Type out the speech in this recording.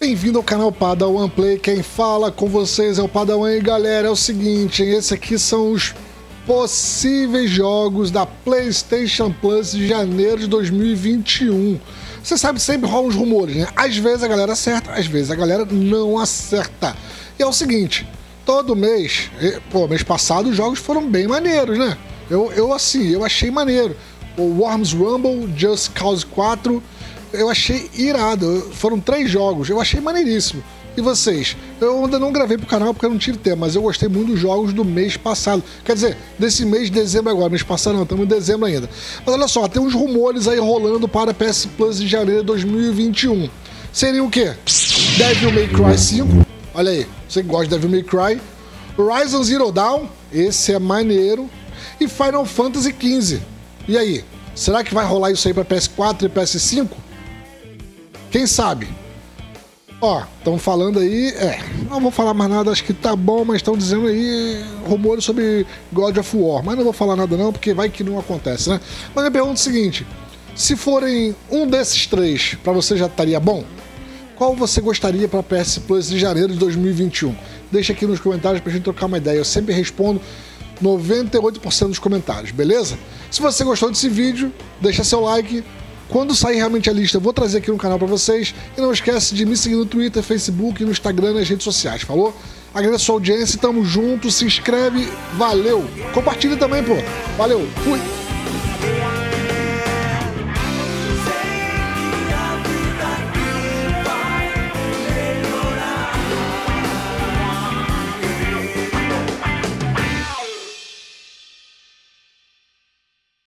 Bem-vindo ao canal Padawan Play, quem fala com vocês é o Padawan e galera, é o seguinte, esse aqui são os possíveis jogos da PlayStation Plus de janeiro de 2021. Você sabe, sempre rolam os rumores, né? Às vezes a galera acerta, às vezes a galera não acerta. E é o seguinte, todo mês, mês passado os jogos foram bem maneiros, né? Eu achei maneiro. O Worms Rumble, Just Cause 4... eu achei irado, foram 3 jogos, eu achei maneiríssimo. E vocês? Eu ainda não gravei pro canal porque eu não tive tempo, mas eu gostei muito dos jogos do mês passado. Quer dizer, desse mês de dezembro agora, mês passado não, estamos em dezembro ainda. Mas olha só, tem uns rumores aí rolando para PS Plus de janeiro de 2021. Seria o quê? Devil May Cry 5, olha aí, você que gosta de Devil May Cry. Horizon Zero Dawn, esse é maneiro. E Final Fantasy XV. E aí, será que vai rolar isso aí para PS4 e PS5? Quem sabe? Ó, estão falando aí... não vou falar mais nada, acho que tá bom, mas estão dizendo aí rumores sobre God of War. Mas não vou falar nada não, porque vai que não acontece, né? Mas eu pergunto o seguinte, se forem um desses 3, pra você já estaria bom? Qual você gostaria pra PS Plus de janeiro de 2021? Deixa aqui nos comentários pra gente trocar uma ideia, eu sempre respondo 98% dos comentários, beleza? Se você gostou desse vídeo, deixa seu like. Quando sair realmente a lista, eu vou trazer aqui no canal pra vocês. E não esquece de me seguir no Twitter, Facebook, no Instagram, nas redes sociais, falou? Agradeço a sua audiência, tamo junto, se inscreve, valeu! Compartilha também, pô! Valeu, fui!